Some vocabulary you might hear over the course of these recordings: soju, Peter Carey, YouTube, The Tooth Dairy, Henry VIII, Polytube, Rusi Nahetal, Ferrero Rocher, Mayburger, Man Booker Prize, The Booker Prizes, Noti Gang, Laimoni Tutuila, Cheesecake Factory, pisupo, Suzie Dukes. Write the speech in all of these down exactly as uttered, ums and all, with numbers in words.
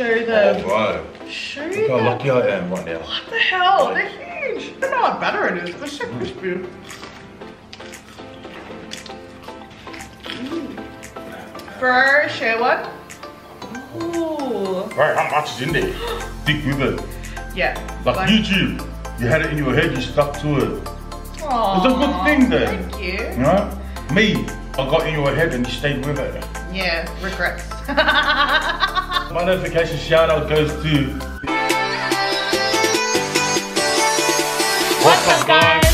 show them. Oh, bro. Show Look them. how lucky I am right now. What the hell? Like, they're huge. Look how better it is. They're so crispy. Mm. Mm. Bro, share one. Ooh. Bro, how much is in there? Thick with it. Yeah. Like, like YouTube. You had it in your head, you stuck to it. Aww, it's a good thing though. Thank you. You know? Me, I got in your head and you stayed with it. Yeah, regrets. My notification shout out goes to... What's up guys?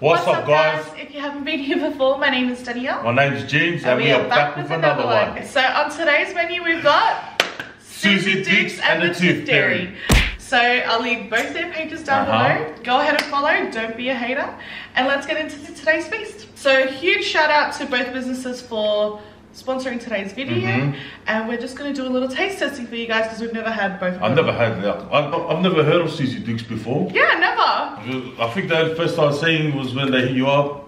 What's, What's up guys? guys? If you haven't been here before, my name is Danielle. My name is James and, and we, we are, are back, back with, with another, another one. one. So on today's menu we've got Suzie Dukes and, and The Tooth Dairy. So I'll leave both their pages down uh-huh. below. Go ahead and follow, don't be a hater. And let's get into today's feast. So huge shout out to both businesses for sponsoring today's video, mm-hmm. and we're just going to do a little taste testing for you guys because we've never had both of them. I've never had that. I've, I've never heard of Suzie Dukes before. Yeah, never. I think the first time I was seeing was when they hit you up.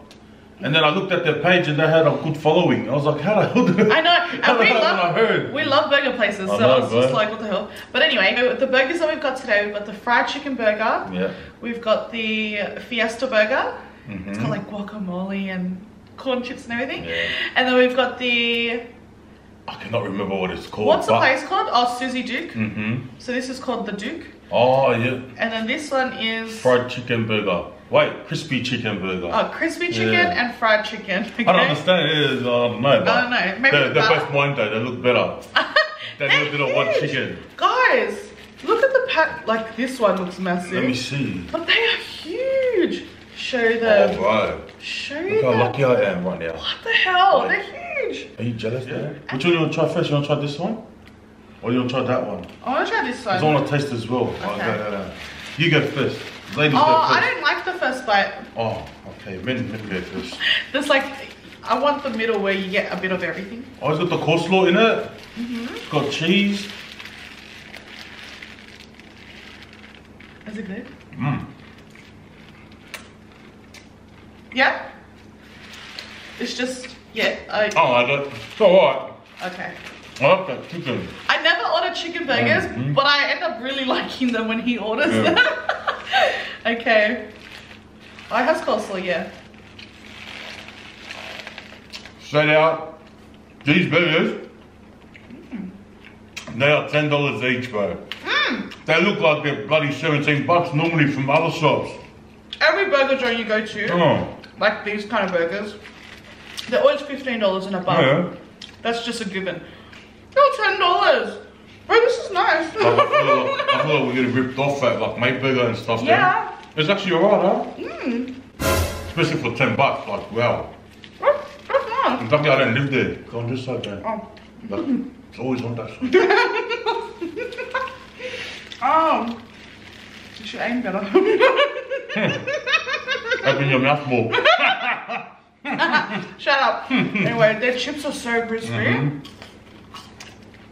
And then I looked at their page and they had a good following. I was like, how the hell did I know? How we, the hell love, I heard? we love burger places, so I was just like, what the hell? But anyway, the burgers that we've got today, we've got the fried chicken burger. Yeah. We've got the fiesta burger. Mm-hmm. It's got like guacamole and corn chips and everything. Yeah. And then we've got the... I cannot remember what it's called. What's the place called? Oh, Suzie Duke. Mm-hmm. So this is called the Duke. Oh, yeah. And then this one is... Fried chicken burger. Wait, crispy chicken burger. Oh, crispy chicken yeah. and fried chicken. Okay. I don't understand. It is, I don't know. But I don't know. Maybe they're, they're both mine though. They look better than the little one chicken. Guys, look at the pack. Like this one looks massive. Let me see. But they are huge. Show them. Oh, bro. Show look them. Look how lucky I am right now. What the hell? Like, they're huge. Are you jealous yeah. though? Which one do you want to try first? You want to try this one? Or you want to try that one? I want to try this one. Because I want to taste as well. Okay. Oh, no, no, no. You go first. Ladies oh, go first. I don't like the first bite. Oh, okay. Men, men go first. There's like, I want the middle where you get a bit of everything. Oh, it's got the coleslaw in it. Mm-hmm. It's got cheese. Is it good? Mmm. Yeah? It's just, yeah. I... Oh, I got it. It's alright. Okay. I like that chicken. I never order chicken burgers, mm-hmm. but I end up really liking them when he orders yeah. them. Okay. I have coleslaw, yeah. Straight out, these burgers, mm. they are ten dollars each, bro. Mm. They look like they're bloody seventeen bucks normally from other shops. Every burger joint you go to, oh. like these kind of burgers, they're always fifteen dollars and above. Yeah. That's just a given. Still ten dollars. Bro, this is nice. I, feel like, I feel like we're getting ripped off at like Mayburger and stuff. Yeah. Then. It's actually alright, huh? Mm. Especially for ten bucks. Like wow. That's, that's nice. I'm lucky I don't live there. Go on this side, man. Oh. Like, it's always on that side. Oh. You should aim better. Open your mouth more. Shut up. Anyway, their chips are so crispy. Mm-hmm.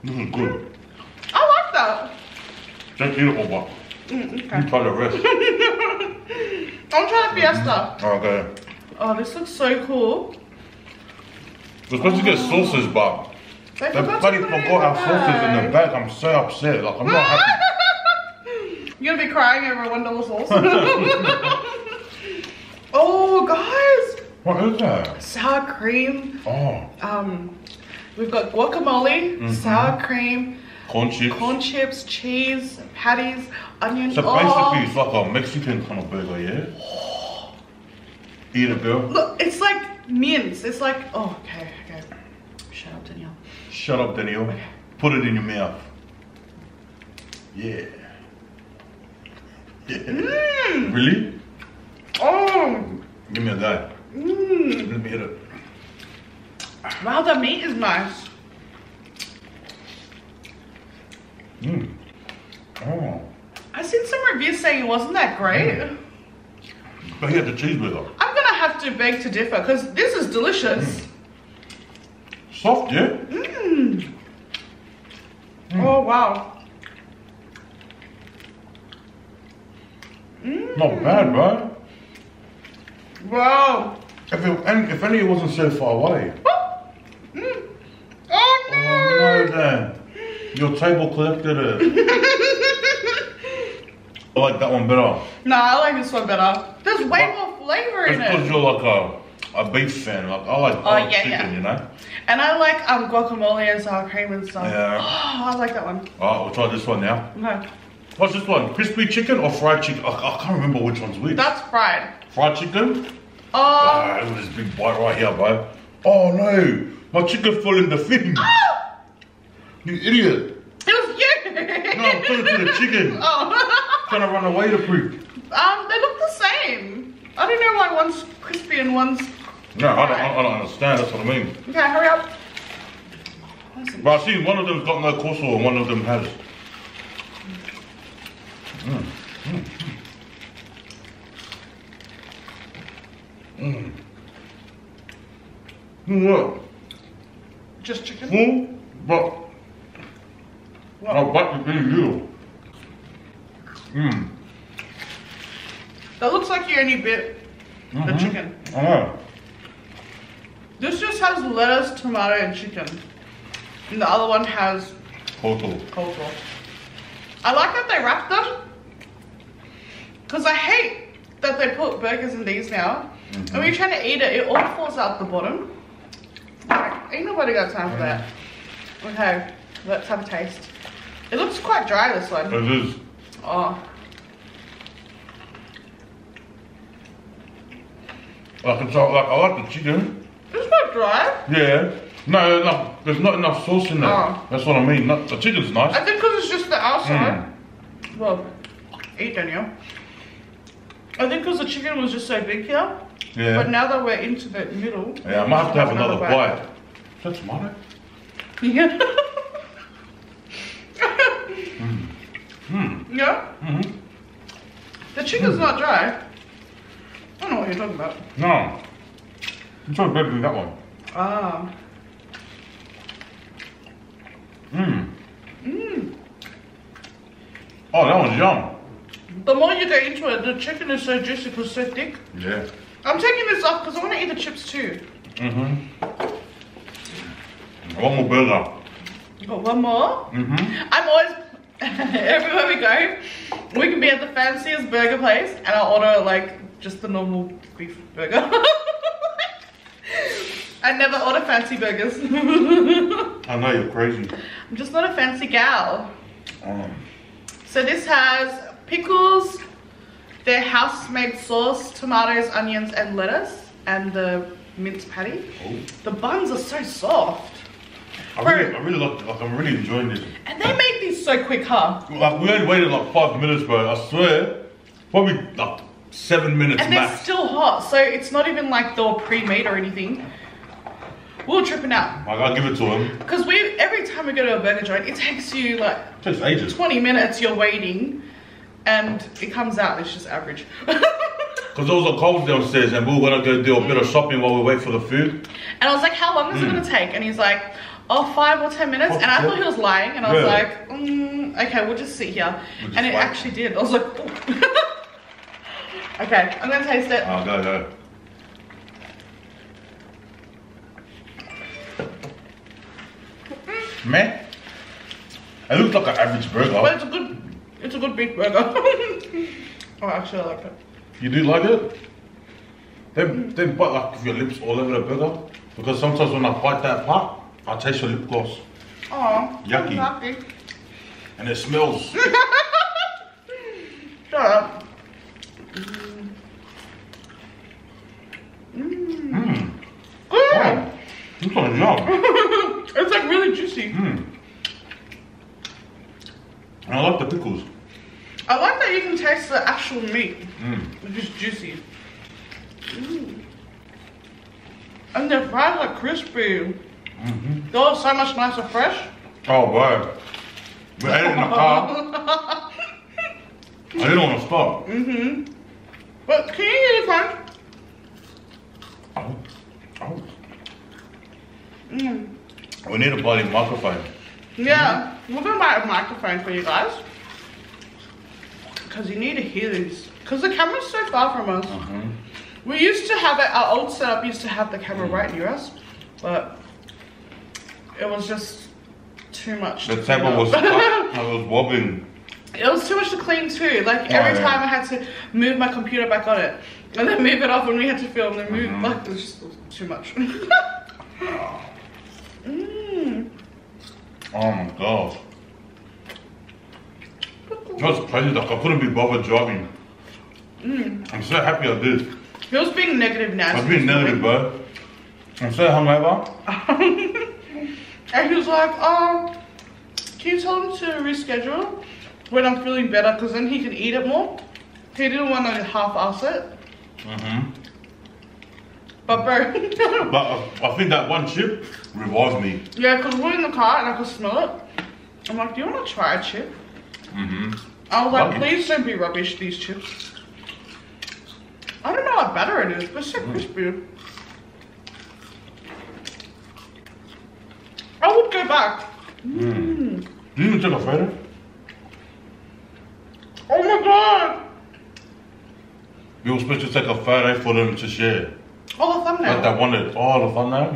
This is good. I like that. Just eat it all back. Mm, okay. You try the rest. I'm trying the fiesta. Mm-hmm. Okay. Oh, this looks so cool. We're supposed oh. to get sauces, but they, they bloody forgot our sauces in the bag. I'm so upset. Like, I'm not happy. You're gonna be crying over a one dollar sauce. Oh, guys. What is that? Sour cream. Oh. Um. We've got guacamole, mm-hmm. sour cream, corn chips, corn chips, cheese, patties, onion. So basically, oh. it's like a Mexican kind of burger, yeah. Eat it, girl. Look, it's like mince. It's like oh, okay, okay. Shut up, Danielle. Shut up, Danielle. Okay. Put it in your mouth. Yeah. Yeah. Mm. Really? Oh. Give me a go. Mm. Let me hit it. Wow, the meat is nice. Mm. Oh. I seen some reviews saying it wasn't that great. Mm. But he had the cheeseburger. I'm gonna have to beg to differ because this is delicious. Mm. Soft, yeah? Mm. Mm. Oh, wow. Mm. Not bad, right? Wow. If, it, and if only it wasn't so far away. Oh, mm. oh no. Oh no then. Your table collected it. I like that one better. Nah, I like this one better. There's way but more flavor in it. Because you're like a, a beef fan. Like, I like, oh, I like yeah, chicken, yeah. you know? And I like um, guacamole and sour cream and stuff. Yeah. Oh, I like that one. Alright, we'll try this one now. Okay. What's this one? Crispy chicken or fried chicken? I, I can't remember which one's which. That's fried. Fried chicken? Oh. Uh, it was this big bite right here, bro. Oh no. My chicken fell in the thing. Oh. You idiot. It was you. No, I'm talking to the chicken. Oh. Trying to run away to prick. Um, they look the same. I don't know why one's crispy and one's... No, I don't, I don't understand. That's what I mean. Okay, hurry up. But I see one of them's got no coleslaw and one of them has. Mm. Mm. Mm. Mm. Just chicken? Full, but what? I'll bite between you. Mm. That looks like you only bit mm-hmm. the chicken. I know. This just has lettuce, tomato, and chicken. And the other one has coleslaw. Coleslaw. I like that they wrap them. Because I hate that they put burgers in these now. Mm-hmm. And when you're trying to eat it, it all falls out the bottom. Like, ain't nobody got time for that. Okay, let's have a taste. It looks quite dry, this one. It is. Oh. Like it's all, like, I like the chicken. It's not dry. Yeah. No, no, there's not enough sauce in there. Oh. That's what I mean. Not, the chicken's nice. I think because it's just the outside. Mm. Well, eat, Danielle. I think because the chicken was just so big here. Yeah. But now that we're into the middle. Yeah, I might have to have, have another, another bite. bite. Is that tomato? Yeah. mm. Mm. Yeah? Mm-hmm. The chicken's mm. not dry. I don't know what you're talking about. No. It's not better than that one. Ah. Mmm. Mmm. Oh, that one's yum. The more you go into it, the chicken is so juicy because it's so thick. Yeah. I'm taking this off because I want to eat the chips too. Mm-hmm. One more burger. You got one more? Mm-hmm. I'm always, everywhere we go, we can be at the fanciest burger place and I'll order like just the normal beef burger. I never order fancy burgers. I know, you're crazy. I'm just not a fancy gal. Um. So this has pickles, their house-made sauce, tomatoes, onions, and lettuce, and the mince patty. Ooh. The buns are so soft. I really, I really like, like, I'm really enjoying this. And they make these so quick, huh? Like, we only waited like five minutes, bro. I swear, probably like seven minutes and max. And they're still hot, so it's not even like they're pre-made or anything. We were tripping out. Like, I'll give it to him. Because we every time we go to a burger joint, it takes you like it takes ages. twenty minutes, you're waiting, and it comes out, it's just average. Because there was a cold downstairs and we were going to go do a mm. bit of shopping while we wait for the food. And I was like, how long is mm. it going to take? And he's like, oh, five or ten minutes. Oh, and I thought he was lying. And I was yeah. like, mm, okay, we'll just sit here. We'll and it wait. actually did. I was like, okay, I'm going to taste it. Oh, go, go. Man, it looks like an average burger. But it's a good, it's a good beef burger. Oh, actually, I like it. You do like it? They, they bite like your lips all over the burger. Because sometimes when I bite that part, I taste your lip gloss. Oh, yucky. yucky. And it smells. Shut up. Mm. Mm. Good. It's like yum. It's like really juicy. Mm. And I like the pickles. I like that you can taste the actual meat. Mm. It's just juicy. Mm. And the fries are crispy. Mm-hmm. They are so much nicer fresh. Oh, wow. We ate it in the car. I didn't want to stop. Mm-hmm. But can you eat it, friend? Oh. Oh. Mm. We need a bloody microphone. Yeah, mm-hmm. we're going to buy a microphone for you guys. Because you need to hear these. Because the camera's so far from us. Mm-hmm. We used to have it, our old setup used to have the camera right near us, but it was just too much. The table was stuck. I was wobbling. It was too much to clean too. Like every oh, yeah. time I had to move my computer back on it and then move it off when we had to film, then move, mm-hmm. like it was just it was too much. mm. Oh my god. That's crazy, like I couldn't be bothered jogging. Mm. I'm so happy I did. He was being negative now. I was being negative, bro. I'm so hungover. And he was like, oh, can you tell him to reschedule when I'm feeling better? Because then he could eat it more. He didn't want to half-ass it. Mm-hmm. But bro. But I, I think that one chip revives me. Yeah, because we're in the car and I could smell it. I'm like, do you want to try a chip? Mm-hmm. I was like, Lucky. Please don't be rubbish, these chips. I don't know how better it is, but it's so mm. crispy. I would go back. Mm. Mm. Did you even take a photo? Oh my god! You were supposed to take a photo for them to share. Oh, the thumbnail. Like that one that, oh, the thumbnail?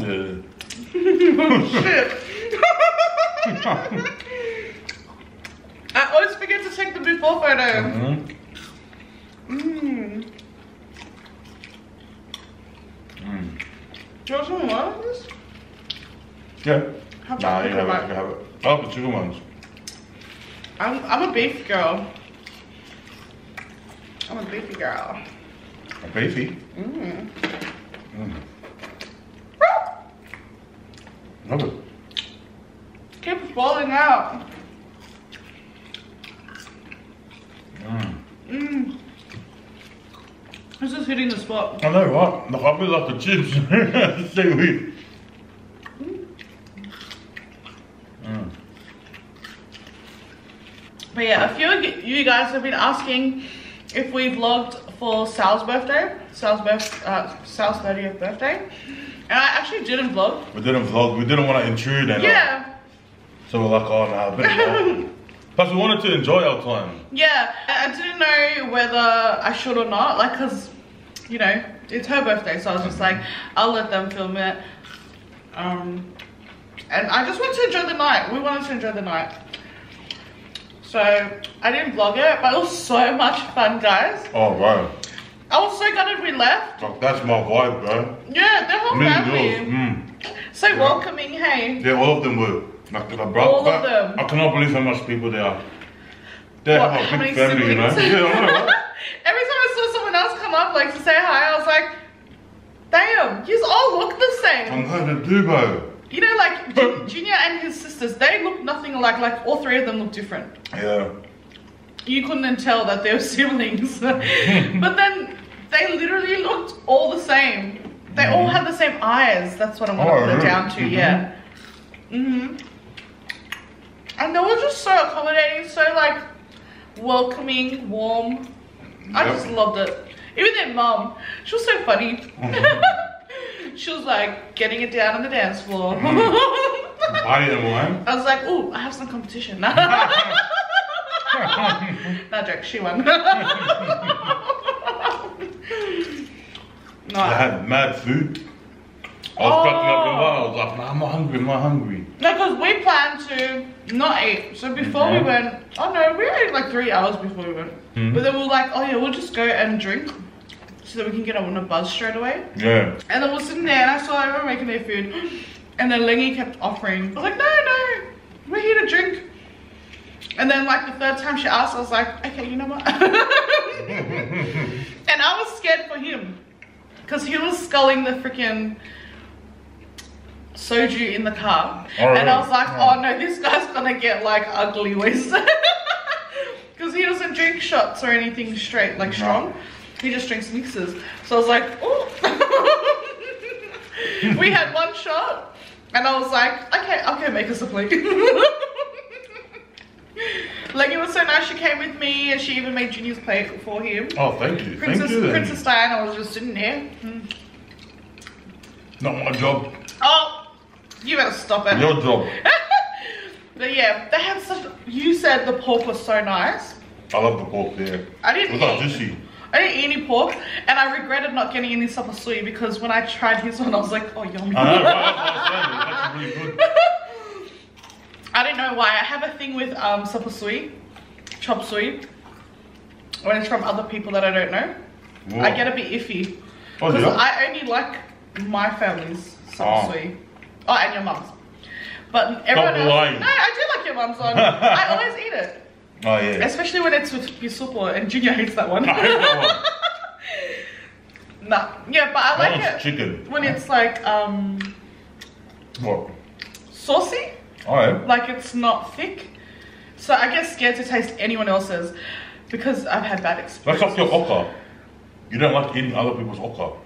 Yeah. Oh, shit. I always forget to take the before photo. Mm-hmm. Mm. Mm. Do you want some more of this? Yeah. Have nah, you have it, you have it. Oh, the chicken ones. I'm, I'm a beef girl. I'm a beefy girl. A beefy? Mm. Mm. Love it. Keep falling out. Mmm. Mmm. This is hitting the spot. I know, right? Like, I feel like the chips. It's so weird. Mm. But yeah, a few of you guys have been asking if we vlogged for Sal's birthday. Sal's, birth, uh, Sal's thirtieth birthday. And I actually didn't vlog. We didn't vlog. We didn't want to intrude. And yeah. Like, so we're like, oh, no, I better Plus, we wanted to enjoy our time. Yeah, I didn't know whether I should or not, like, because, you know, it's her birthday, so I was just like, I'll let them film it. Um, and I just wanted to enjoy the night. We wanted to enjoy the night. So, I didn't vlog it, but it was so much fun, guys. Oh, wow. I was so gutted we left. Like, that's my vibe, bro. Yeah, they're all family. Mm. So yeah. Welcoming, hey? Yeah, all of them were. Like, like, bro, all of them. I cannot believe how much people they are. They what, have a big family, siblings? You know? Yeah, I know, right? Every time I saw someone else come up, like, to say hi, I was like, damn, you all look the same. I'm glad they do, bro. You know, like, but, Junior and his sisters, they look nothing alike. Like, all three of them look different. Yeah. You couldn't tell that they were siblings. But then, they literally looked all the same. They mm. all had the same eyes. That's what I'm going to put it down to, mm-hmm. yeah. Mm-hmm. And they were just so accommodating, so like welcoming, warm. Yep. I just loved it. Even their mum, she was so funny. Mm-hmm. She was like getting it down on the dance floor. Mm-hmm. I didn't want. I was like, oh, I have some competition. No joke, she won. No. I had mad food. I was cracking up and I was like, nah, I'm not hungry, I'm not hungry. No, because we planned to not eat. So before mm-hmm. we went, oh no, we ate like three hours before we went. Mm-hmm. But then we were like, oh yeah, we'll just go and drink so that we can get on a buzz straight away. Yeah. And then we're sitting there and I saw everyone making their food. And then Lengy kept offering. I was like, no, no, we're here to drink. And then like the third time she asked, I was like, okay, you know what? And I was scared for him. Because he was sculling the freaking soju in the car. Oh, and I was like, oh, oh no, this guy's gonna get like ugly wasted. Because he doesn't drink shots or anything straight, like strong. No. He just drinks mixers. So I was like, oh. We had one shot and I was like, okay, okay, make us a plate. Like, it was so nice. She came with me and she even made Junior's plate for him. Oh, thank you. Princess, thank you. Princess Diana was just sitting there. Mm. Not my job. Oh. You better stop it. Your job. But yeah, they had such. You said the pork was so nice. I love the pork, yeah. I didn't. It was like juicy. I didn't eat any pork, and I regretted not getting any supper soy because when I tried his one, I was like, oh, yummy. I know, right? That's really good. I don't know why. I have a thing with um, supper soy, chop soy, when it's from other people that I don't know. Whoa. I get a bit iffy. Because oh, yeah? I only like my family's supper soy. Oh, and your mum's. But everyone else, lying. No, I do like your mum's one. I always eat it. Oh yeah. Especially when it's with pisupo, and Junior hates that one. I hate that one. Nah, yeah, but I like it chicken. When it's like um, what? Saucy. Oh yeah. Like it's not thick, so I get scared to taste anyone else's because I've had bad experiences. That's like your okra. You don't like eating other people's okra.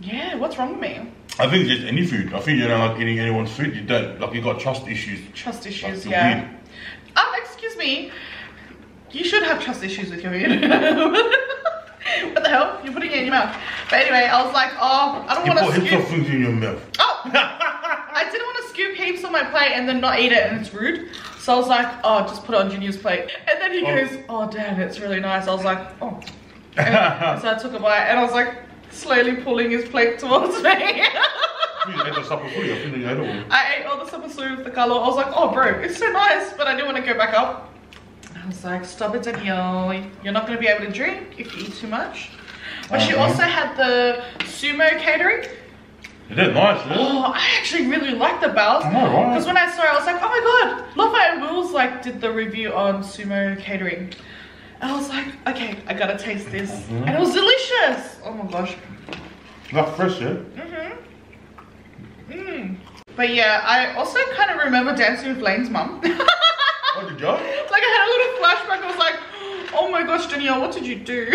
Yeah, what's wrong with me? I think just any food. I think you don't like eating anyone's food. You don't like you got trust issues. Trust issues, like, yeah. Weird. Um, excuse me. You should have trust issues with your food. What the hell? You're putting it in your mouth. But anyway, I was like, oh, I don't want to scoop. You put heaps of food in your mouth. Oh! I didn't want to scoop heaps on my plate and then not eat it, and it's rude. So I was like, oh, just put it on Junior's plate. And then he oh. goes, oh, damn, it's really nice. I was like, oh. And so I took a bite, and I was like, slowly pulling his plate towards me. You ate the supper soy. I think you ate all. I ate all the supper soy with the colour. I was like, oh bro, it's so nice, but I didn't want to go back up. I was like, stop it, Danielle. You're not going to be able to drink if you eat too much. But okay. She also had the sumo catering. It is nice, yeah. Oh, I actually really like the bows. Because when I saw it, I was like, oh my god, Loffa and Wills like did the review on sumo catering. And I was like, okay, I gotta taste this. Mm-hmm. And it was delicious. Oh my gosh. Like fresh, yeah? Mm-hmm. Mm. But yeah, I also kind of remember dancing with Lane's mum. What did you do? Like I had a little flashback. I was like, oh my gosh, Danielle, what did you do?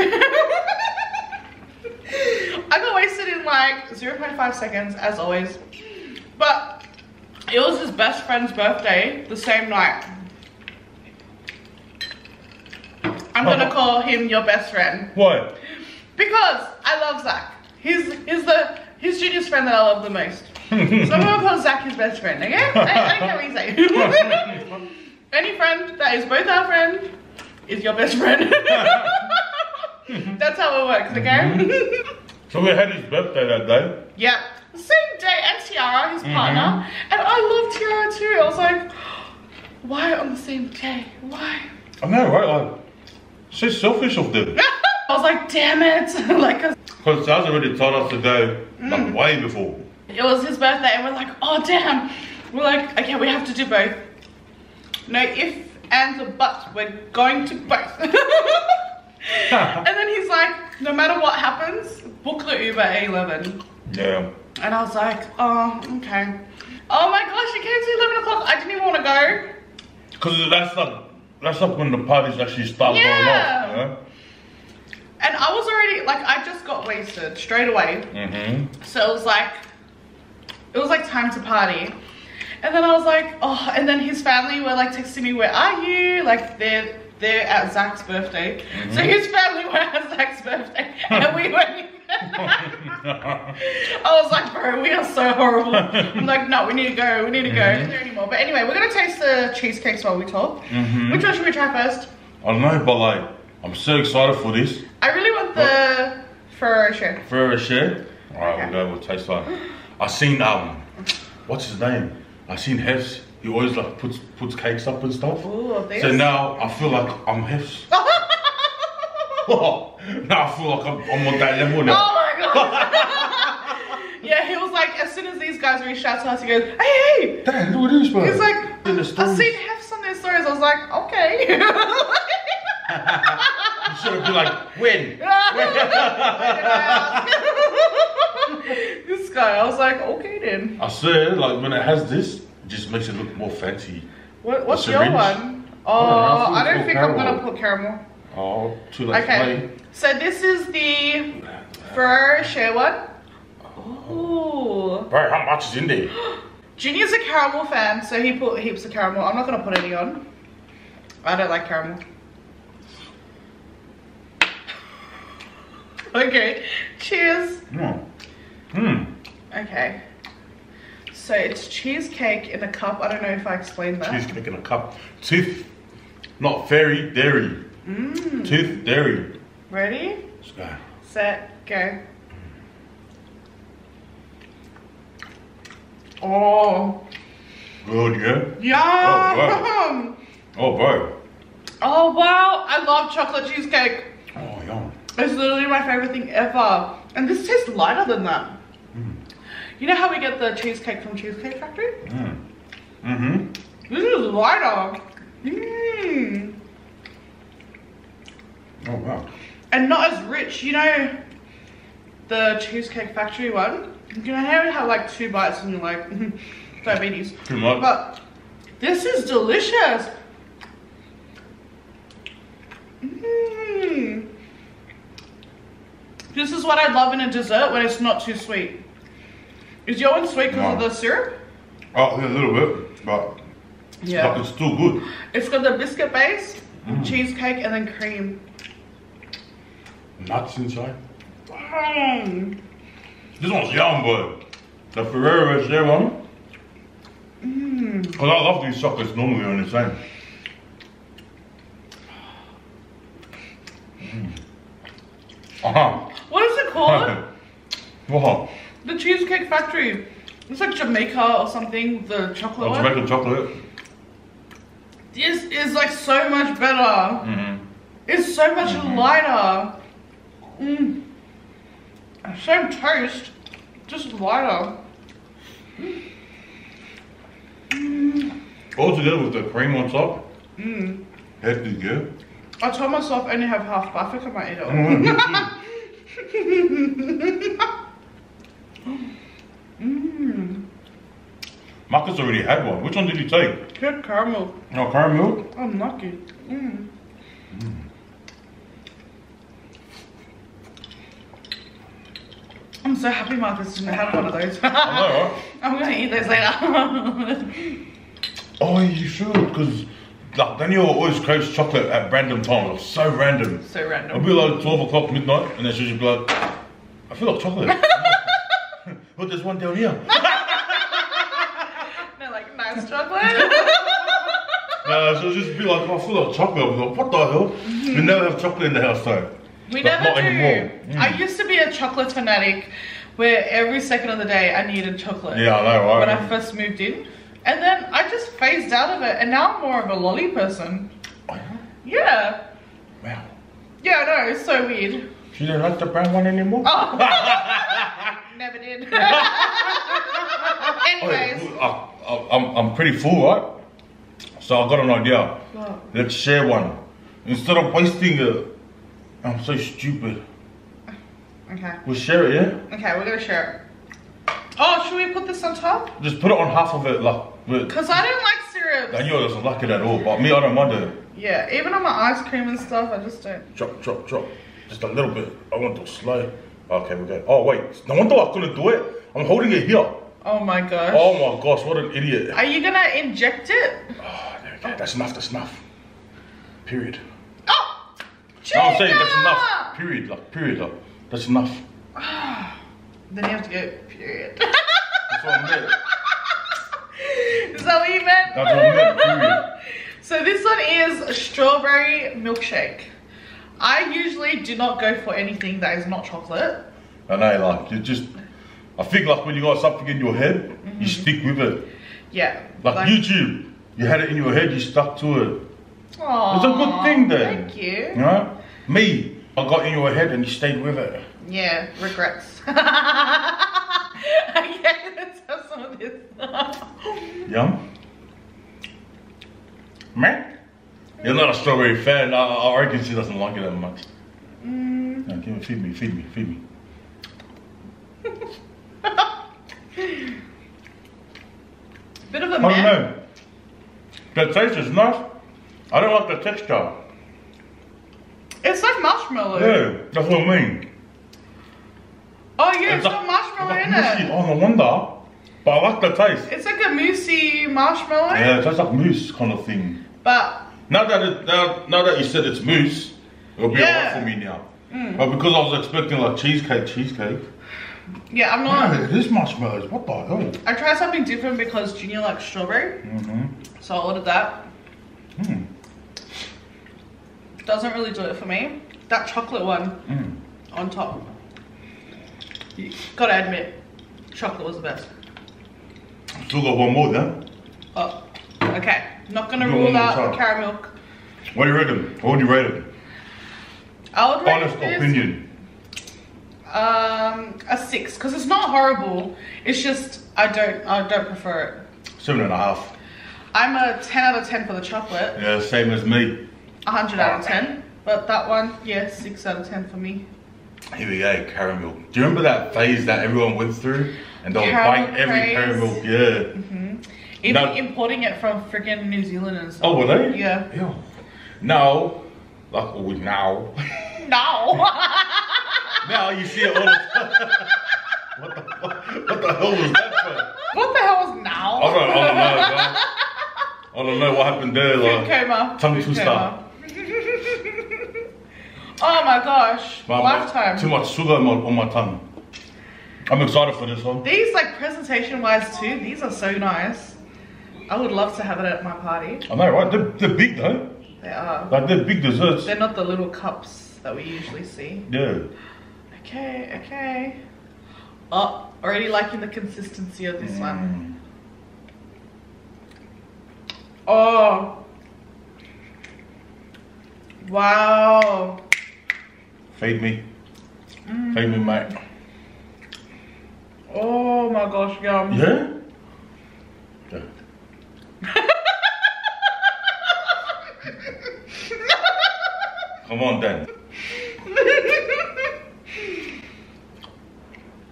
I got wasted in like zero point five seconds as always. But it was his best friend's birthday the same night. I'm gonna call him your best friend. Why? Because I love Zach. He's he's the he's Junior's friend that I love the most. So I'm gonna call Zach his best friend, okay? I, I can't really say. Any friend that is both our friend is your best friend. That's how it works, okay? So we had his birthday that day. Yeah. Same day and Tiara, his mm-hmm. partner. And I love Tiara too. I was like, why on the same day? Why? I know, right? Like, so selfish of them. I was like, damn it. Like, because Zaz already told us to go like mm. way before. It was his birthday and we're like, oh damn. We're like, okay, we have to do both. No ifs, ands or buts, we're going to both. And then he's like, no matter what happens, book the Uber at eleven. Yeah. And I was like, oh, okay. Oh my gosh, it came to eleven o'clock. I didn't even want to go. Because that's not, that's not when the parties actually start going off, you know? And I was already, like, I just got wasted straight away. Mm-hmm. So it was like, it was like time to party. And then I was like, oh, and then his family were like texting me, where are you? Like they're, they're at Zach's birthday. Mm-hmm. So his family were at Zach's birthday and we weren't even I was like, bro, we are so horrible. I'm like, no, we need to go, we need to go. Mm-hmm. Not there anymore. But anyway, we're gonna taste the cheesecakes while we talk. Mm-hmm. Which one should we try first? I don't know, but like, I'm so excited for this. I really want the Ferrero Rocher. Ferrero Rocher? Alright, okay. We'll go, we'll taste one. I seen, um, what's his name? I seen Hef's, he always like puts puts cakes up and stuff. Ooh, this. So now I feel like I'm Hef's. Oh, now I feel like I'm, I'm on that level now. Oh my god. Yeah, he was like, as soon as these guys reached out to us, he goes, hey, hey. Dad, look at this, bro. He's like, I seen Hef's on their stories. I was like, okay. You should have been like, when? When? This guy, I was like, okay then. I swear, like when it has this, it just makes it look more fancy. What, what's your one? Oh, oh I don't think caramel. I'm gonna put caramel. Oh, too late. Okay, so this is the Ferrero Rocher one. Oh. Bro, how much is in there? Junior's a caramel fan, so he put heaps of caramel. I'm not gonna put any on. I don't like caramel. Okay, cheers. Mm. Mm. Okay, so it's cheesecake in a cup. I don't know if I explained that. Cheesecake in a cup. Tooth, not fairy, dairy. Mm. Tooth Dairy. Ready? Let's go. Set, go. Oh. Good, yeah? Yum! Oh, wow. Oh, wow. I love chocolate cheesecake. Oh, yum. It's literally my favorite thing ever. And this tastes lighter than that. Mm. You know how we get the cheesecake from Cheesecake Factory? Mm. Mm-hmm. This is lighter. Mmm. Oh, wow. And not as rich. You know, the Cheesecake Factory one? You know how you have like two bites and you're like, diabetes. Too much. But this is delicious. Mmm. This is what I love in a dessert when it's not too sweet. Is your one sweet because no. of the syrup? Oh, yeah, a little bit, but, yeah. but it's still good. It's got the biscuit base, mm. cheesecake, and then cream. Nuts inside. Mm. This one's yum, but the Ferrero Rocher one. Because mm. I love these chocolates normally on the same. Mm. Uh-huh. What is it called? What? The Cheesecake Factory. It's like Jamaica or something, the chocolate oh, one. Jamaican chocolate. This is like so much better. Mm-hmm. It's so much mm-hmm. lighter. Mm. Same taste, just lighter. Mm. All together with the cream on top. Mm. That's good. I told myself I only have half, but I think I might eat it all. Mm. Mm. Marcus already had one. Which one did you take? He had caramel. No, caramel? I'm lucky. Mm. Mm. I'm so happy Marcus didn't have one of those. I know. I'm going to eat those later. Oh, you should, because... Like, Daniel always craves chocolate at random times. Like, so random. So random. It'll be like twelve o'clock midnight, and then she'll just be like, I feel like chocolate. Well, there's one down here. They're like, nice chocolate. No, she'll just be like, I feel like chocolate. I'm like, what the hell? Mm-hmm. We never have chocolate in the house, though. We like, never not do. Anymore. Mm. I used to be a chocolate fanatic where every second of the day I needed chocolate. Yeah, I know, right? When I first moved in. And then I just phased out of it, and now I'm more of a lolly person. Oh, yeah? Yeah. Wow. Yeah, I know, it's so weird. She didn't like the brown one anymore? Oh. Never did. Anyways. Oh, yeah. I, I, I'm, I'm pretty full, right? So I got an idea. What? Let's share one. Instead of wasting it, I'm so stupid. Okay. We'll share it, yeah? Okay, we're gonna share it. Oh, should we put this on top? Just put it on half of it, like. Because I don't like syrup. Daniel doesn't like it at all, but me, I don't mind it. Yeah, even on my ice cream and stuff, I just don't. Chop, chop, chop. Just a little bit. I want to slow. Okay, we're good. Oh, wait. No wonder I couldn't do it. I'm holding it here. Oh my gosh. Oh my gosh, what an idiot. Are you going to inject it? Oh, there we go. Oh. That's enough, that's enough. Period. Oh! No, I'm saying that's enough. Period, like, period, like. That's enough. Then you have to go, period. That's what I meant. Is that what you meant? That's what I meant. So this one is strawberry milkshake. I usually do not go for anything that is not chocolate. I know, like, you just... I think, like, when you got something in your head, mm-hmm. you stick with it. Yeah. Like, like YouTube, you had it in your head, you stuck to it. Aww, it's a good thing, though. Thank you. You know? Me, I got in your head and you stayed with it. Yeah, regrets. Okay, let's have some of this. Yum. Man, you're not a strawberry fan. I, I reckon she doesn't like it that much. Mm. No, give me, feed me, feed me, feed me. Bit of a mess. I don't know. The taste is nice. I don't like the texture. It's like marshmallow. Yeah, that's what I mean. Oh yeah, it's, it's got like, marshmallow it's like in it. Oh, no wonder. But I like the taste. It's like a moussey marshmallow. Yeah, it tastes like mousse kind of thing. But now that it, now, now that you said it's mousse, it'll be yeah. a lot for me now. Mm. But because I was expecting like cheesecake, cheesecake. Yeah, I'm not. Yeah, this marshmallows, what the hell? I tried something different because Junior likes strawberry. Mm-hmm. So I ordered that. Mm. Doesn't really do it for me. That chocolate one. Mm. on top. Gotta admit, chocolate was the best. Still got one more then. Oh, okay. Not gonna rule out the caramel milk. What do you reckon? What would you rate it? I would rate honest this, opinion. Um, a six, because it's not horrible. It's just I don't I don't prefer it. Seven and a half. I'm a ten out of ten for the chocolate. Yeah, same as me. A hundred out of ten. But that one, yeah, six out of ten for me. Here we go, caramel. Do you remember that phase that everyone went through? And they were buying every caramel, yeah. Mm-hmm. Even now, importing it from freaking New Zealand and stuff. Oh, were they? Yeah. Yeah. Now, like, oh, now. No. Now you see it all the time. What the fuck? What the hell was that for? What the hell was now? I don't, I don't know, bro. I don't know what happened there, like. Coma. Tongue twister. Oh my gosh, my, lifetime. My, too much sugar on my, on my tongue. I'm excited for this one. These, like, presentation wise too, these are so nice. I would love to have it at my party. I know, right? They're, they're big though. They are. Like, they're big desserts. They're not the little cups that we usually see. Yeah. Okay, okay. Oh, already liking the consistency of this mm. one. Oh. Wow. Feed me. Mm. Feed me, mate. Oh my gosh, yum. Yeah? Yeah. Come on, Dan.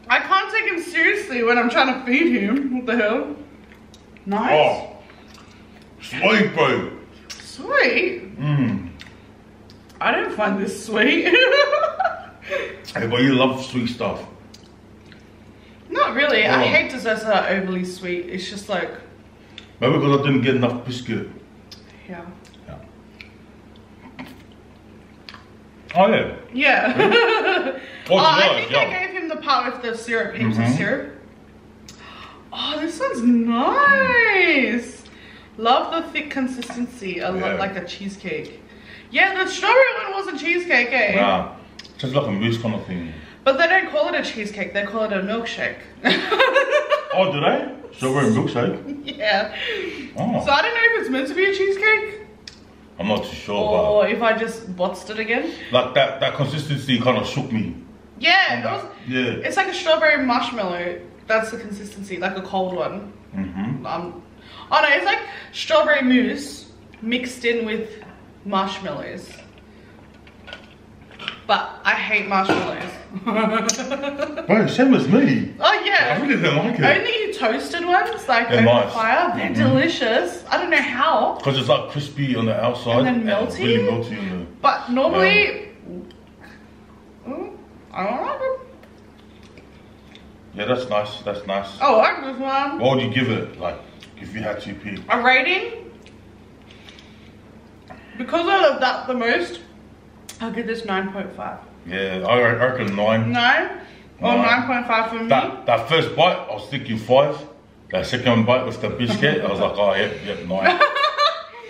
I can't take him seriously when I'm trying to feed him. What the hell? Nice. Oh. Sweet, bro. Sweet? Mmm. I don't find this sweet. Hey, but you love sweet stuff. Not really. Oh. I hate desserts that are overly sweet. It's just like... Maybe because I didn't get enough biscuit. Yeah. Yeah. Oh, yeah. Yeah. Really? Oh, I think yeah. I gave him the part with the syrup, heaps mm-hmm. of syrup. Oh, this one's nice. Mm. Love the thick consistency. I yeah. love like a cheesecake. Yeah, the strawberry one wasn't cheesecake, eh? Nah, just like a mousse kind of thing. But they don't call it a cheesecake, they call it a milkshake. Oh, do they? Strawberry milkshake? Yeah. Oh. So I don't know if it's meant to be a cheesecake. I'm not too sure, or but... Or if I just botched it again. Like, that, that consistency kind of shook me. Yeah, it was, yeah. It's like a strawberry marshmallow. That's the consistency, like a cold one. Mm-hmm. Um, oh no, it's like strawberry mousse mixed in with... marshmallows, but I hate marshmallows. Bro, same as me. Oh yeah, I really don't like it. Only toasted ones, like they're over nice. The fire, they're mm-hmm. delicious. I don't know how. Because it's like crispy on the outside and then melty. And really melty on the. But normally, yeah. I don't like them. Yeah, that's nice. That's nice. I like this one. What would you give it? Like, if you had to pick a rating. Because I love that the most, I'll give this nine point five. Yeah, I reckon nine. nine? Or nine point five for me. That, that first bite, I was thinking five. That second bite with the biscuit, I was like, oh, yep, yep, nine.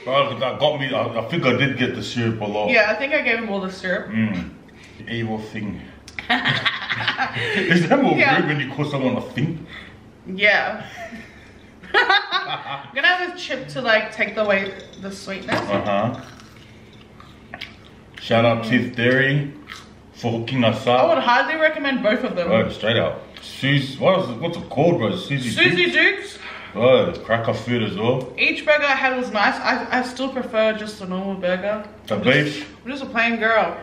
But that got me, I, I think I did get the syrup a lot. Yeah, I think I gave him all the syrup. Mm. Evil thing. Is that more yeah. rude when you call someone a thing? Yeah. I'm gonna have a chip to like take away the sweetness. Uh-huh. Shout out mm. Tooth Dairy for hooking us up. I would hardly recommend both of them. Oh, straight out. Suze, what is it, what's it called, bro? Suzie Suzie Dukes. Oh, cracker food as well. Each burger I had was nice. I, I still prefer just a normal burger. The I'm beef. Just, I'm just a plain girl.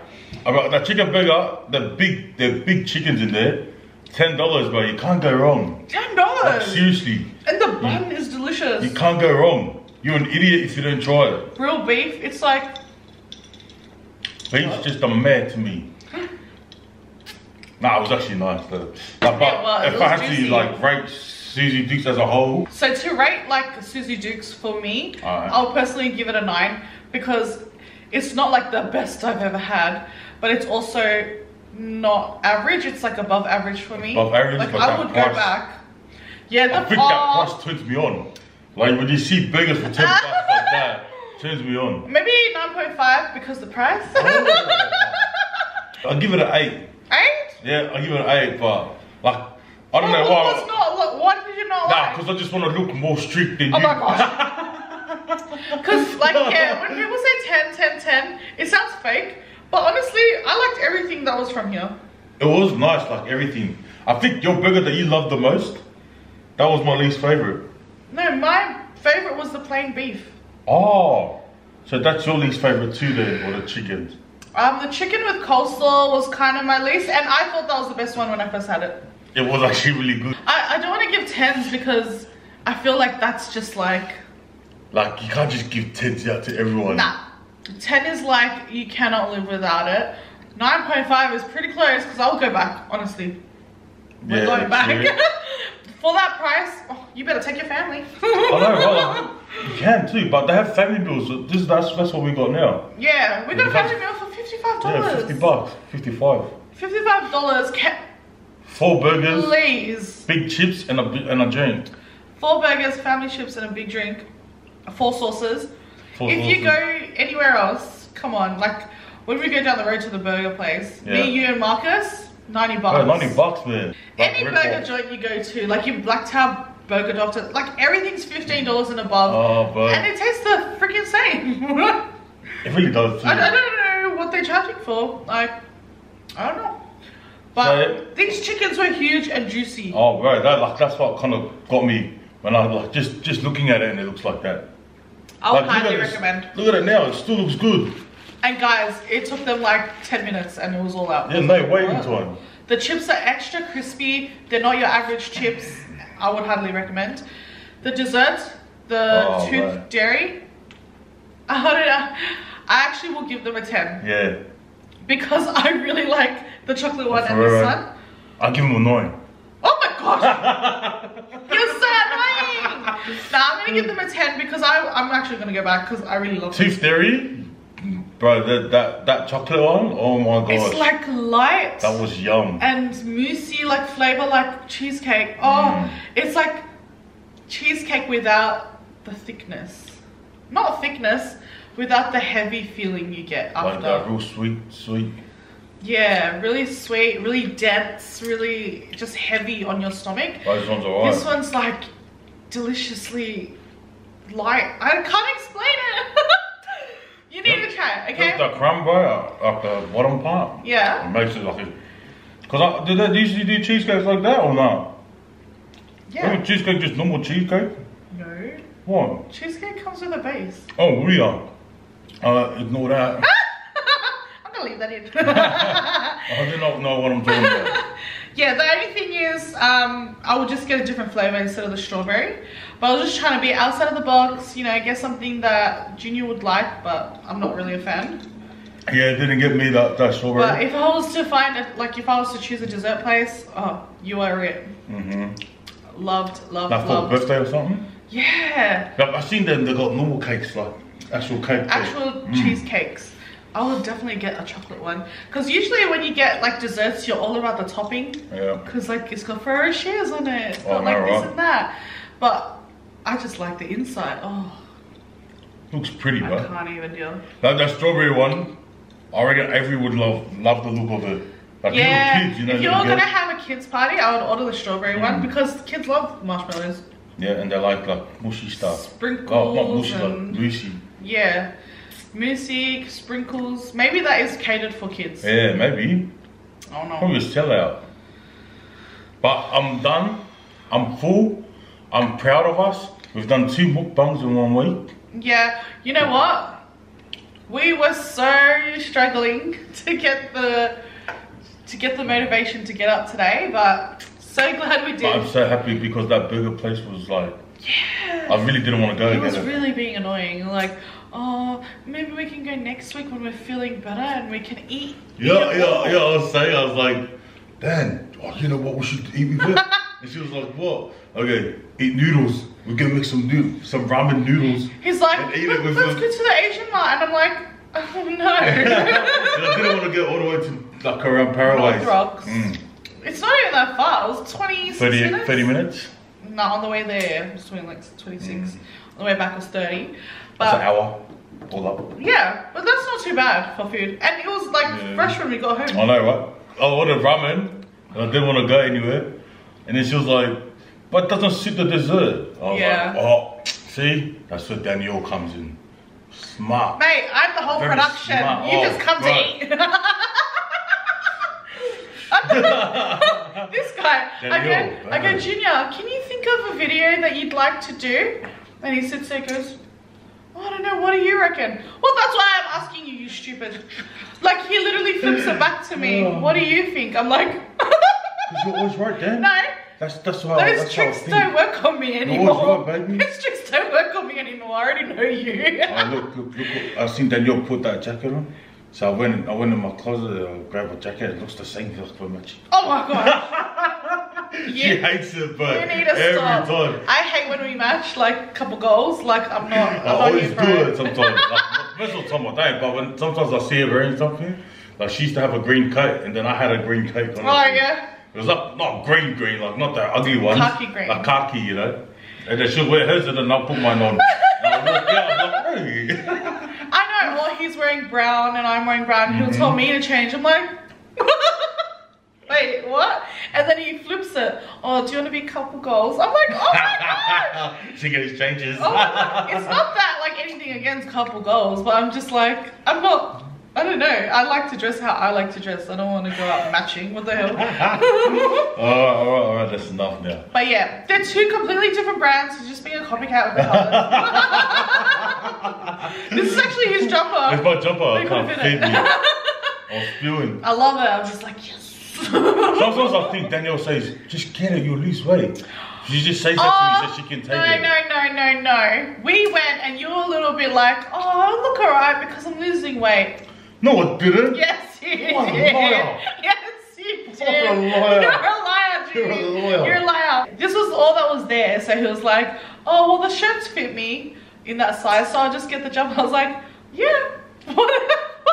About the chicken burger, the big, the big chickens in there. ten dollars, bro. You can't go wrong. ten dollars? Like, seriously. And the bun you, is delicious. You can't go wrong. You're an idiot if you don't try it. Real beef, it's like... Beef's oh. just a mad to me. Nah, it was actually nice though. Like, but yeah, well, if I had juicy. To like rate Suzie Dukes as a whole... So to rate like Suzie Dukes for me, right. I'll personally give it a nine. Because it's not like the best I've ever had. But it's also... not average, it's like above average for me. Above average, like, but I would price, go back. Yeah, the I think uh, that price turns me on. Like when you see burgers for ten bucks like that, turns me on. Maybe nine point five because the price. Oh. I'll give it an eight. Eight? Yeah, I give it an eight, but like, I don't well, know why. That's not, look, why did you not nah, like? Nah, because I just want to look more strict than oh you. Oh my gosh. Because like, yeah, when people say ten, ten, ten, it sounds fake. But honestly, I liked everything that was from here. It was nice, like everything. I think your burger that you loved the most, that was my least favorite. No, my favorite was the plain beef. Oh, so that's your least favorite too then, or the chicken? Um, the chicken with coleslaw was kind of my least, and I thought that was the best one when I first had it. It was actually really good. I, I don't want to give tens because I feel like that's just like... Like, you can't just give tens out to everyone. Nah. ten is like, you cannot live without it. nine point five is pretty close because I'll go back, honestly. We're yeah, going back. For that price, oh, you better take your family. I know, well, you can too, but they have family bills. So this that's that's what we got now. Yeah, we got a family meal for fifty-five dollars. Yeah, fifty bucks, fifty-five. fifty-five dollars. Can Four burgers, please. Big chips and a and a drink. Four burgers, family chips and a big drink. Four sauces. Four if sauces. You go anywhere else, come on, like when we go down the road to the burger place, yeah. me, you, and Marcus. ninety bucks. Oh, ninety bucks, man. Like, any burger box. Joint you go to, like your Black Tab Burger Doctor, like everything's fifteen dollars and above. Oh, bro. And it tastes the freaking same. It really does. I, I don't know what they're charging for. Like, I don't know. But so, these chickens were huge and juicy. Oh, bro, that, like, that's what kind of got me when I like just, just looking at it and it looks like that. I would like, highly look recommend. This, look at it now, it still looks good. And guys, it took them like ten minutes and it was all out. Yeah, no waiting time. The chips are extra crispy. They're not your average chips. I would hardly recommend. The dessert, the oh, Tooth right. Dairy. I don't know. I actually will give them a ten. Yeah. Because I really like the chocolate one and this one. I'll give them a nine. Oh my gosh. You're so annoying. Now I'm going to give them a ten because I, I'm actually going to go back because I really love Tooth Dairy. Bro, that, that that chocolate one, oh my god. It's like light. That was yum. And moussey, like flavor, like cheesecake. Oh, mm. It's like cheesecake without the thickness. Not thickness, without the heavy feeling you get after. Like that real sweet, sweet. Yeah, really sweet, really dense, really just heavy on your stomach. Those ones are right. This one's like deliciously light. I can't explain it. You need yep. to try it, okay? The, the crumb, bro, like the bottom part. Yeah. It makes it like it. Because do they usually do cheesecakes like that or not? Yeah. Maybe cheesecake just normal cheesecake? No. What? Cheesecake comes with a base. Oh, we are. Uh, ignore that. I'm going to leave that in. I do not know what I'm talking about. Yeah, the only thing is, um, I would just get a different flavour instead of the strawberry. But I was just trying to be outside of the box, you know, get something that Junior would like, but I'm not really a fan. Yeah, it didn't get me that, that strawberry. But if I was to find, a, like, if I was to choose a dessert place, oh, you are it. Mm-hmm. Loved, loved, like loved. Like for birthday or something? Yeah. Like, I've seen them, they got normal cakes, like actual cake. Actual cake. cheesecakes. Mm. I would definitely get a chocolate one. Because usually when you get like desserts, you're all about the topping. Yeah. Because like it's got Ferrero Rochers on it. It's oh, got like right. this and that. But I just like the inside. Oh. Looks pretty, bro. I can't even deal. That, that strawberry one, I reckon Avery would love love the look of it. Like yeah. Kids, you know, if you're going to have a kids party, I would order the strawberry mm. one. Because kids love marshmallows. Yeah, and they like like mushy stuff. Sprinkles. Oh, not mushy, like greasy. Yeah. Music, sprinkles, maybe that is catered for kids. Yeah, maybe. I don't know. Probably a sellout. But I'm done. I'm full. I'm proud of us. We've done two mukbangs in one week. Yeah, you know what? We were so struggling to get the to get the motivation to get up today, but so glad we did. But I'm so happy because that burger place was like yeah. I really didn't want to go again. It was really being annoying, like oh, maybe we can go next week when we're feeling better and we can eat. Yeah, eat yeah, yeah, I was saying, I was like, Dan, oh, you know what we should eat with? And she was like, what? Okay, eat noodles. We're going to make some noodles, some ramen noodles. He's like, let's go to the Asian mart. And I'm like, oh, no. I didn't want to get all the way to, like, around Paradise. Mm. It's not even that far. It was twenty-six minutes. thirty minutes? No, on the way there, I'm just doing like twenty-six. Mm. On the way back was thirty. That's an hour all up. Yeah, but that's not too bad for food. And it was like yeah. fresh when we got home. I know, right? I ordered ramen, and I didn't want to go anywhere. And then she was like, but it doesn't suit the dessert. I was yeah. like, oh, see? That's where Danielle comes in. Smart. Mate, I'm the whole Very production. Smart. You oh, just come right. to eat. This guy, Danielle, I, go, I go, Junior, can you think of a video that you'd like to do? And he sits there and goes, I don't know, what do you reckon? Well, that's why I'm asking you, you stupid. Like, he literally flips it back to me. Oh. What do you think? I'm like... You're always right, Dan. No. That's, that's how, Those that's tricks how I don't work on me anymore. Right, baby. Those tricks don't work on me anymore. I already know you. Oh, look, look, look. I seen Danielle put that jacket on. So I went, I went in my closet and grabbed a jacket. It looks the same as pretty much. Oh, my God. You, she hates it, but you need to every stop. time. I hate when we match, like, a couple goals. Like, I'm not. I'm I always do it sometimes. Like, most of the time I don't, but when, sometimes I see her wearing something. Like, she used to have a green coat, and then I had a green coat on. Oh, it. yeah. It was not, not green green, like not that ugly one. Khaki green. Like khaki, you know. And then she'll wear hers and then I'll put mine on. And I'll walk out, I'm like, hey. I know, well he's wearing brown and I'm wearing brown. He'll mm-hmm. tell me to change. I'm like, wait, what? And then he flips it. Oh, do you want to be a couple goals? I'm like, oh my God. She goes changes. Oh, it's not that like anything against couple goals, but I'm just like, I'm not... I don't know. I like to dress how I like to dress. I don't want to go out matching. What the hell? Alright, alright, alright. That's enough now. But yeah, they're two completely different brands. He's just being a copycat of their others. This is actually his jumper. It's my jumper. I can't fit me. I was spewing. I love it. I'm just like, yes. Sometimes I think Danielle says, just get it, you'll lose weight. She just says that to me so she can take no, it. No, no, no, no, no. We went and you're a little bit like, oh, I look alright because I'm losing weight. No, I didn't. Yes, you did. What a liar. Yes, you did. You're a liar, dude. You're a liar. You're a liar. This was all that was there. So he was like, oh, well, the shirts fit me in that size, so I'll just get the jumper. I was like, yeah. I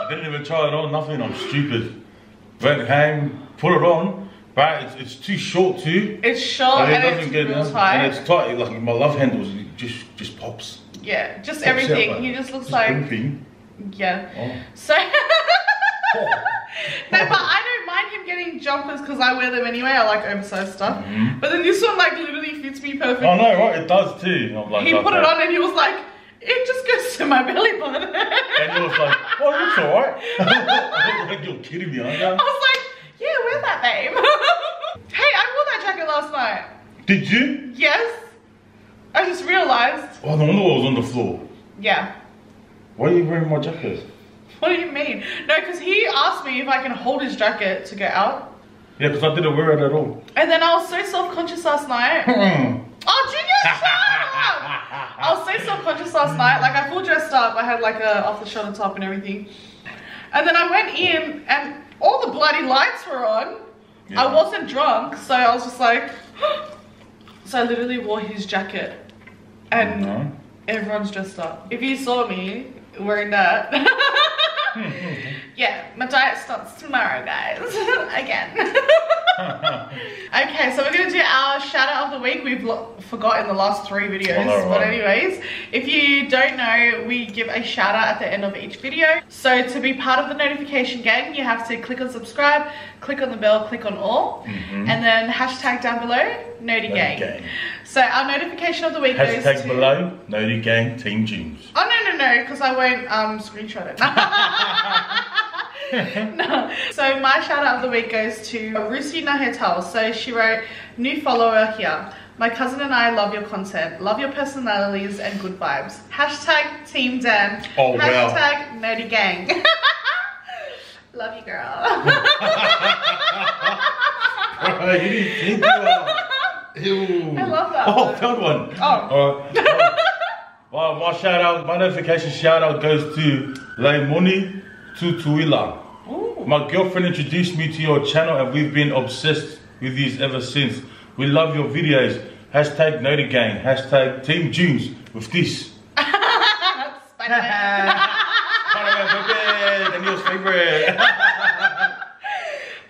didn't even try it on, nothing. I'm stupid. Went home, put it on. Right, it's, it's too short too. It's short and, it and it's get real tight. And it's tight. Like, my love handles, it just, just pops. Yeah, just pops everything. Out, like, he just looks just like... Grimping. Yeah. Oh. So, no, but I don't mind him getting jumpers because I wear them anyway. I like oversized stuff. Mm-hmm. But then this one, like, literally fits me perfectly. I know, right? It does too. I'm like, he put that. it on and he was like, it just goes to my belly button. And he was like, oh, that's alright. Like, you're kidding me, aren't you? I was like, yeah, wear that, babe. Hey, I wore that jacket last night. Did you? Yes. I just realized. Oh, no wonder I was on the floor. Yeah. Why are you wearing my jacket? What do you mean? No, because he asked me if I can hold his jacket to go out. Yeah, because I didn't wear it at all. And then I was so self-conscious last night. Oh, Junior, shut up! I was so self-conscious last night. Like, I full dressed up. I had, like, a off-the-shoulder top and everything. And then I went in and all the bloody lights were on. Yeah. I wasn't drunk, so I was just like... So I literally wore his jacket. And no. everyone's dressed up. If you saw me... wearing that. Yeah, my diet starts tomorrow, guys. Again. Okay, so we're gonna do our shout out of the week. We've forgotten the last three videos, oh, no, but anyways, if you don't know, we give a shout out at the end of each video. So to be part of the notification gang, you have to click on subscribe, click on the bell, click on all, mm-hmm. and then hashtag down below Noti Gang. gang. So our notification of the week hashtag goes to... below Noti Gang Team Gyms. Oh no no no, because I won't um screenshot it. No. So my shout out of the week goes to Rusi Nahetal. So she wrote, new follower here. My cousin and I love your content, love your personalities and good vibes. Hashtag Team Dan. Oh, hashtag wow. Noti Gang. Love you, girl. Ew. I love that. Oh, found one. Oh. All right. Well, my shout out, my notification shout out goes to Laimoni Tutuila. Ooh. My girlfriend introduced me to your channel and we've been obsessed with these ever since. We love your videos. Hashtag Noti Gang. Hashtag Team Junes with this. Spider-Man. Spider-Man, baby. Daniel's favorite.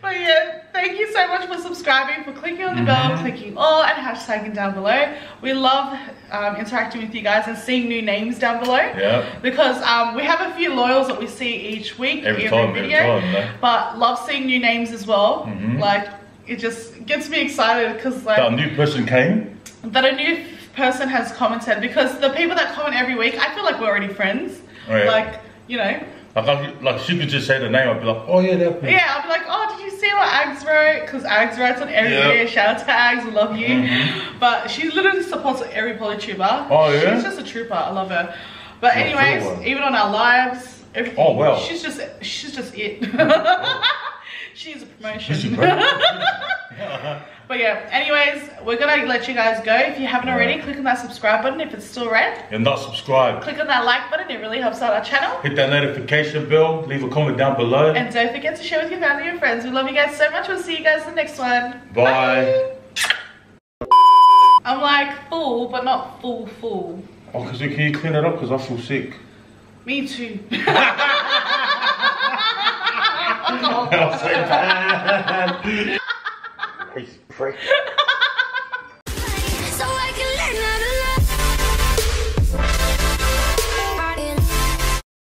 But yeah, thank you you so much for subscribing, for clicking on the bell, clicking all, and hashtagging down below. We love um, interacting with you guys and seeing new names down below. Yeah. Because um, we have a few loyals that we see each week, every, every time, video. Every time, no? But love seeing new names as well. Mm-hmm. Like it just gets me excited because like that a new person came. That a new person has commented, because the people that comment every week, I feel like we're already friends. Oh, yeah. Like you know. Like, like she could just say the name, I'd be like, oh yeah, that person. Yeah, I'd be like, oh, did you see what Ags wrote? Because Ags writes on every video. Yep. Shout out to Ags, we love you. Mm-hmm. But she literally supports every polytuber. Oh yeah? She's just a trooper, I love her. But not anyways, sure, even on our lives, everything. Oh wow. She's just, she's just it. She's a promotion. She's a promotion. But yeah, anyways, we're gonna let you guys go. If you haven't already, right, click on that subscribe button if it's still red. And not subscribed. Click on that like button, it really helps out our channel. Hit that notification bell, leave a comment down below. And don't forget to share with your family and friends. We love you guys so much. We'll see you guys in the next one. Bye. Bye. I'm like full, but not full full. Oh, because can you clean it up? Because I feel sick. Me too. Oh,